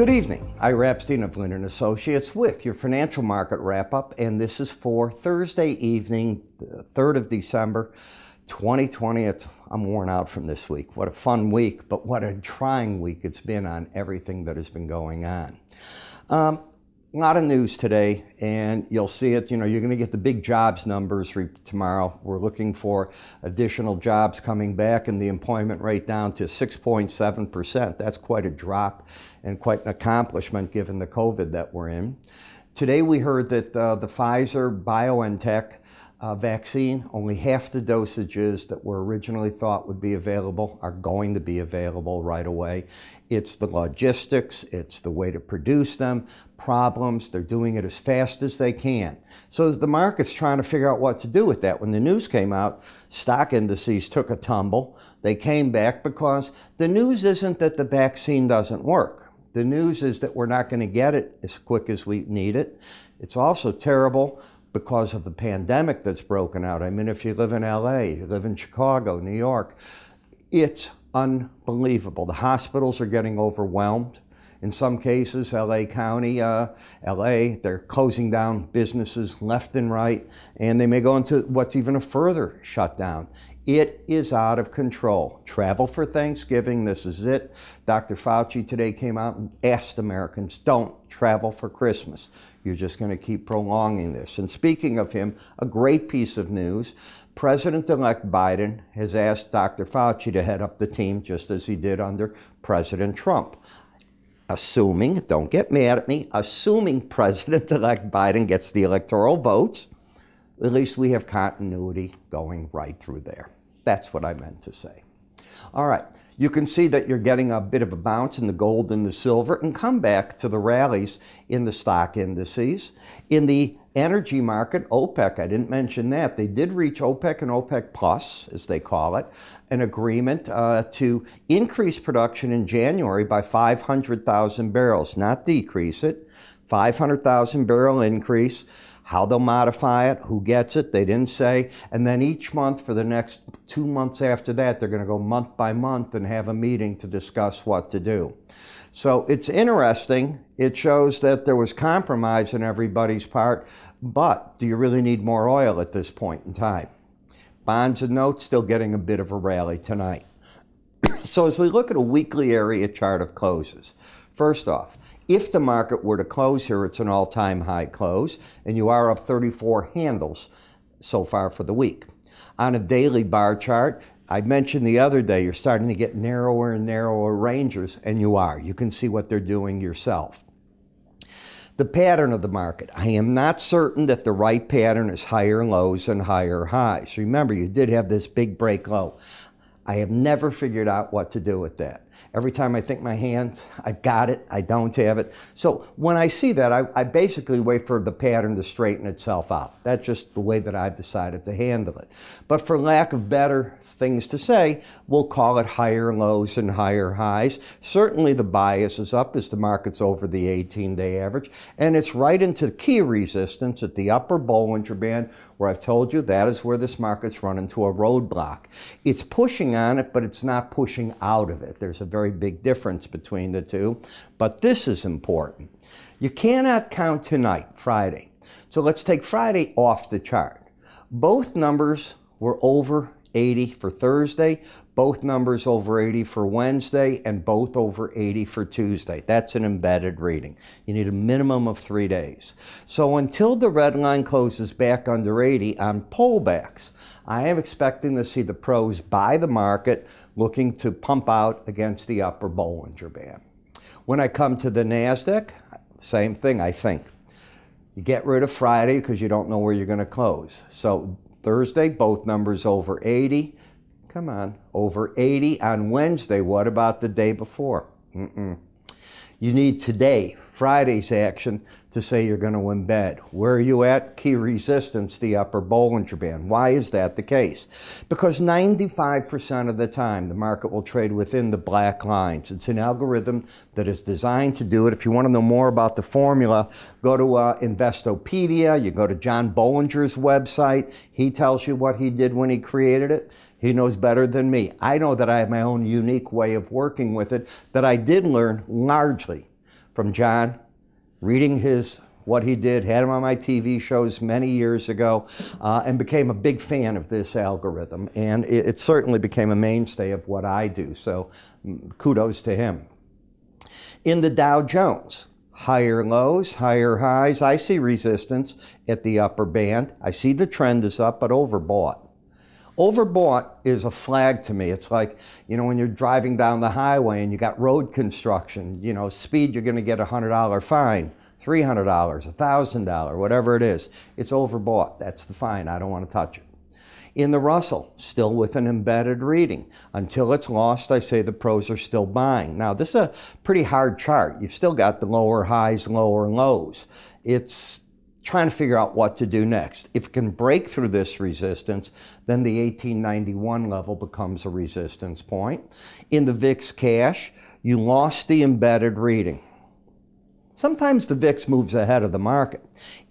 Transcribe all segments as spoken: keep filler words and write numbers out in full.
Good evening, Ira Epstein of Linden Associates with your financial market wrap-up, and this is for Thursday evening, the third of December, twenty twenty. I'm worn out from this week. What a fun week, but what a trying week it's been on everything that has been going on. Um, a lot of news today, and you'll see it. You know, you're going to get the big jobs numbers re tomorrow. We're looking for additional jobs coming back, and the employment rate down to six point seven percent. That's quite a drop and quite an accomplishment given the COVID that we're in. Today we heard that uh, the Pfizer BioNTech uh, vaccine, only half the dosages that were originally thought would be available are going to be available right away. It's the logistics, it's the way to produce them, problems. They're doing it as fast as they can. So as the market's trying to figure out what to do with that, when the news came out, stock indices took a tumble. They came back because the news isn't that the vaccine doesn't work. The news is that we're not going to get it as quick as we need it. It's also terrible because of the pandemic that's broken out. I mean, if you live in L A, you live in Chicago, New York, it's unbelievable. The hospitals are getting overwhelmed. In some cases, L A County, uh, L A, they're closing down businesses left and right, and they may go into what's even a further shutdown. It is out of control. Travel for Thanksgiving, this is it. Doctor Fauci today came out and asked Americans, don't travel for Christmas. You're just going to keep prolonging this. And speaking of him, a great piece of news. President-elect Biden has asked Doctor Fauci to head up the team just as he did under President Trump. Assuming, don't get mad at me, assuming President-elect Biden gets the electoral votes, at least we have continuity going right through there. That's what I meant to say. All right, you can see that you're getting a bit of a bounce in the gold and the silver and come back to the rallies in the stock indices. In the energy market, OPEC, I didn't mention that, they did reach OPEC and OPEC Plus, as they call it, an agreement uh, to increase production in January by five hundred thousand barrels, not decrease it, five hundred thousand barrel increase. How they'll modify it, who gets it, they didn't say. And then each month for the next two months after that, they're going to go month by month and have a meeting to discuss what to do. So it's interesting. It shows that there was compromise on everybody's part, but do you really need more oil at this point in time? Bonds and notes still getting a bit of a rally tonight. So as we look at a weekly area chart of closes, first off, if the market were to close here, it's an all-time high close, and you are up thirty-four handles so far for the week. On a daily bar chart, I mentioned the other day, you're starting to get narrower and narrower ranges, and you are. You can see what they're doing yourself. The pattern of the market. I am not certain that the right pattern is higher lows and higher highs. Remember, you did have this big break low. I have never figured out what to do with that. Every time I think my hands, I've got it, I don't have it. So when I see that, I, I basically wait for the pattern to straighten itself out. That's just the way that I've decided to handle it. But for lack of better things to say, we'll call it higher lows and higher highs. Certainly the bias is up as the market's over the eighteen day average. And it's right into key resistance at the upper Bollinger Band, where I've told you that is where this market's run into a roadblock. It's pushing on it, but it's not pushing out of it. There's a very Very big difference between the two, but this is important. You cannot count tonight, Friday. So let's take Friday off the chart. Both numbers were over eighty for Thursday, both numbers over eighty for Wednesday, and both over eighty for Tuesday. That's an embedded reading. You need a minimum of three days. So until the red line closes back under eighty on pullbacks, I am expecting to see the pros buy the market, looking to pump out against the upper Bollinger Band. When I come to the NASDAQ, same thing, I think. You get rid of Friday because you don't know where you're going to close. So Thursday, both numbers over eighty. Come on, over eighty on Wednesday. What about the day before? Mm-mm. You need today, Friday's action, to say you're going to embed. Where are you at? Key resistance, the upper Bollinger Band. Why is that the case? Because ninety-five percent of the time, the market will trade within the black lines. It's an algorithm that is designed to do it. If you want to know more about the formula, go to uh, Investopedia. You go to John Bollinger's website. He tells you what he did when he created it. He knows better than me. I know that I have my own unique way of working with it that I did learn largely from John, reading his what he did, had him on my T V shows many years ago, uh, and became a big fan of this algorithm. And it, it certainly became a mainstay of what I do, so kudos to him. In the Dow Jones, higher lows, higher highs. I see resistance at the upper band. I see the trend is up, but overbought. Overbought is a flag to me. It's like, you know, when you're driving down the highway and you got road construction, you know, speed, you're going to get a one hundred dollar fine, three hundred dollars, one thousand dollars, whatever it is. It's overbought. That's the fine. I don't want to touch it. In the Russell, still with an embedded reading. Until it's lost, I say the pros are still buying. Now, this is a pretty hard chart. You've still got the lower highs, lower lows. It's trying to figure out what to do next. If it can break through this resistance, then the eighteen ninety-one level becomes a resistance point. In the V I X cash, you lost the embedded reading. Sometimes the V I X moves ahead of the market.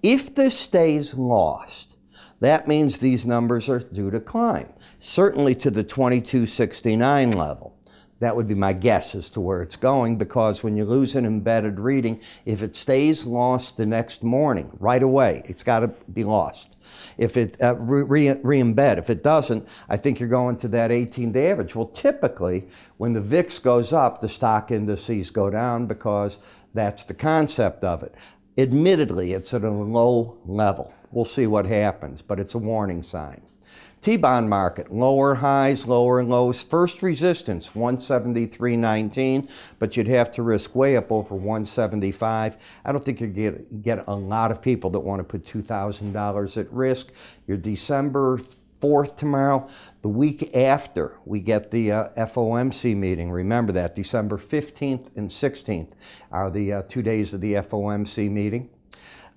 If this stays lost, that means these numbers are due to climb, certainly to the twenty-two sixty-nine level. That would be my guess as to where it's going, because when you lose an embedded reading, if it stays lost the next morning, right away, it's got to be lost. If it uh, re-embed, if it doesn't, I think you're going to that eighteen day average. Well, typically, when the V I X goes up, the stock indices go down, because that's the concept of it. Admittedly, it's at a low level. We'll see what happens, but it's a warning sign. T-bond market, lower highs, lower lows. First resistance, one seventy-three nineteen, but you'd have to risk way up over one seventy-five. I don't think you get, get a lot of people that want to put two thousand dollars at risk. Your December fourth tomorrow, the week after we get the uh, F O M C meeting. Remember that, December fifteenth and sixteenth are the uh, two days of the F O M C meeting.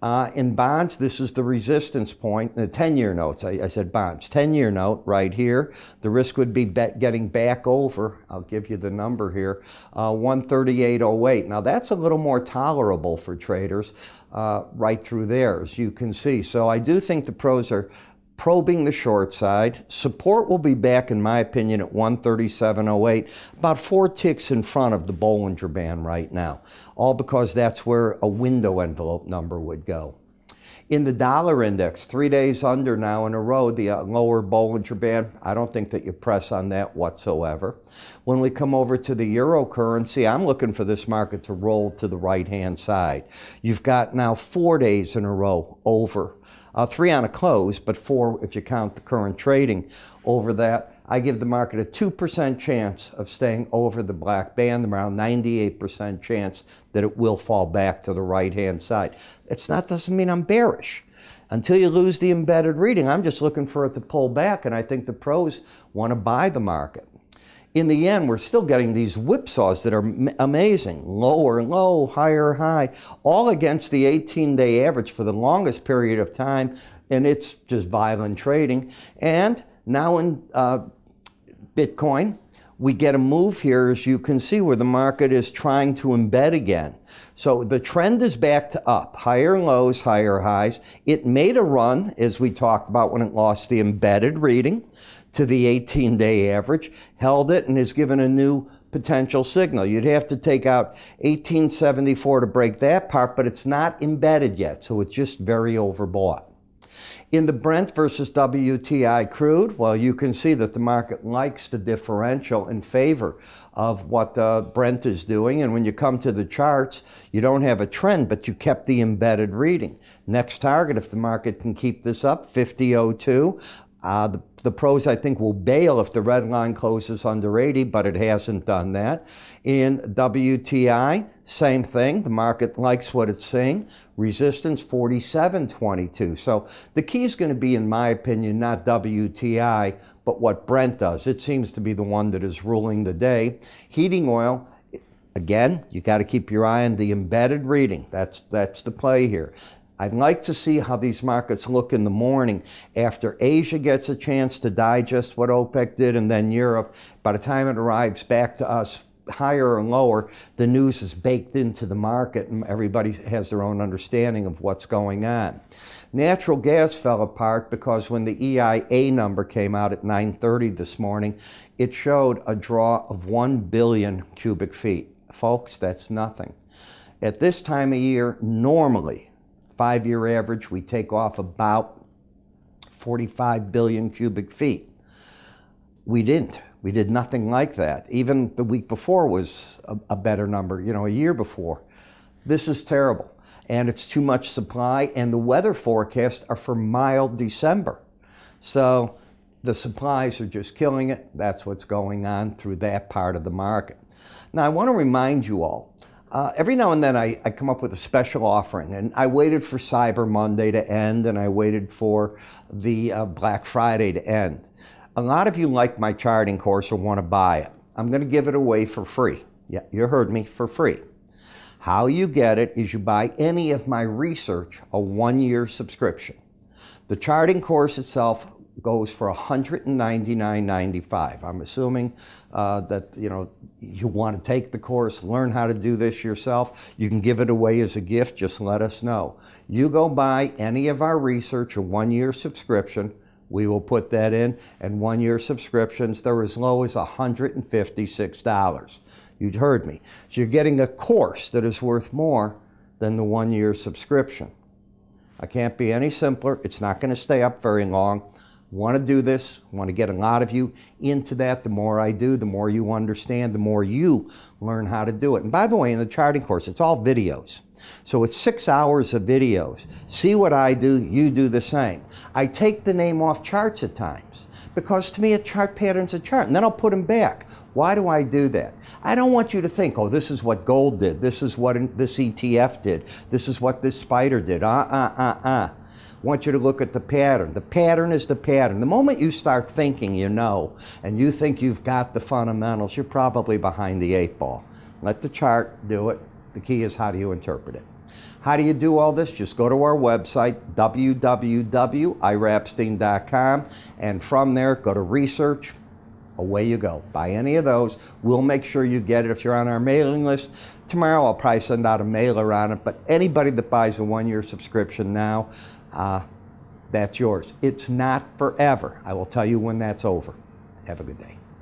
Uh, in bonds, this is the resistance point. The ten year notes, I, I said bonds. ten year note right here. The risk would be bet getting back over, I'll give you the number here, uh, one thirty-eight oh eight. Now that's a little more tolerable for traders uh, right through there, as you can see. So I do think the pros are probing the short side. Support will be back, in my opinion, at one thirty-seven oh eight, about four ticks in front of the Bollinger Band right now, all because that's where a window envelope number would go. In the dollar index, three days under now in a row, the lower Bollinger Band, I don't think that you press on that whatsoever. When we come over to the euro currency, I'm looking for this market to roll to the right-hand side. You've got now four days in a row over. Uh, three on a close, but four if you count the current trading over that. I give the market a two percent chance of staying over the black band, around ninety-eight percent chance that it will fall back to the right-hand side. It's not, doesn't mean I'm bearish. Until you lose the embedded reading, I'm just looking for it to pull back, and I think the pros want to buy the market. In the end, we're still getting these whipsaws that are amazing. Lower low, higher high, all against the eighteen day average for the longest period of time, and it's just violent trading. And now in uh, Bitcoin, we get a move here, as you can see, where the market is trying to embed again. So the trend is back to up, higher lows, higher highs. It made a run, as we talked about, when it lost the embedded reading to the eighteen day average, held it, and is given a new potential signal. You'd have to take out eighteen seventy-four to break that part, but it's not embedded yet, so it's just very overbought. In the Brent versus W T I crude, well, you can see that the market likes the differential in favor of what uh, Brent is doing. And when you come to the charts, you don't have a trend, but you kept the embedded reading. Next target, if the market can keep this up, fifty oh two. Uh, the, the pros, I think, will bail if the red line closes under eighty, but it hasn't done that. In W T I, same thing. The market likes what it's seeing. Resistance, forty-seven twenty-two. So the key is going to be, in my opinion, not W T I, but what Brent does. It seems to be the one that is ruling the day. Heating oil, again, you got to keep your eye on the embedded reading. That's, that's the play here. I'd like to see how these markets look in the morning after Asia gets a chance to digest what OPEC did, and then Europe. By the time it arrives back to us, higher or lower, the news is baked into the market, and everybody has their own understanding of what's going on. Natural gas fell apart because when the E I A number came out at nine thirty this morning, it showed a draw of one billion cubic feet. Folks, that's nothing. At this time of year, normally, five-year average, we take off about forty-five billion cubic feet. We didn't. We did nothing like that. Even the week before was a, a better number, you know, a year before. This is terrible. And it's too much supply, and the weather forecasts are for mild December. So the supplies are just killing it. That's what's going on through that part of the market. Now, I want to remind you all, uh, every now and then I, I come up with a special offering, and I waited for Cyber Monday to end, and I waited for the uh, Black Friday to end. A lot of you like my charting course or want to buy it. I'm going to give it away for free. Yeah, you heard me, for free. How you get it is you buy any of my research, a one-year subscription. The charting course itself goes for one hundred ninety-nine ninety-five. I'm assuming uh, that you know you want to take the course, learn how to do this yourself. You can give it away as a gift. Just let us know. You go buy any of our research, a one-year subscription. We will put that in, and one-year subscriptions, they're as low as one hundred fifty-six dollars. You'd heard me. So you're getting a course that is worth more than the one-year subscription. I can't be any simpler. It's not going to stay up very long. Want to do this. Want to get a lot of you into that. The more I do, the more you understand, the more you learn how to do it. And by the way, in the charting course, it's all videos. So it's six hours of videos. See what I do. You do the same. I take the name off charts at times because to me a chart pattern's a chart, and then I'll put them back. Why do I do that? I don't want you to think, oh, this is what gold did, this is what this E T F did, this is what this spider did, uh-uh-uh-uh. I want you to look at the pattern. The pattern is the pattern. The moment you start thinking you know, and you think you've got the fundamentals, you're probably behind the eight ball. Let the chart do it. The key is how do you interpret it. How do you do all this? Just go to our website, w w w dot ira epstein dot com, and from there, go to research. Away you go. Buy any of those. We'll make sure you get it if you're on our mailing list. Tomorrow I'll probably send out a mailer on it, but anybody that buys a one-year subscription now, uh, that's yours. It's not forever. I will tell you when that's over. Have a good day.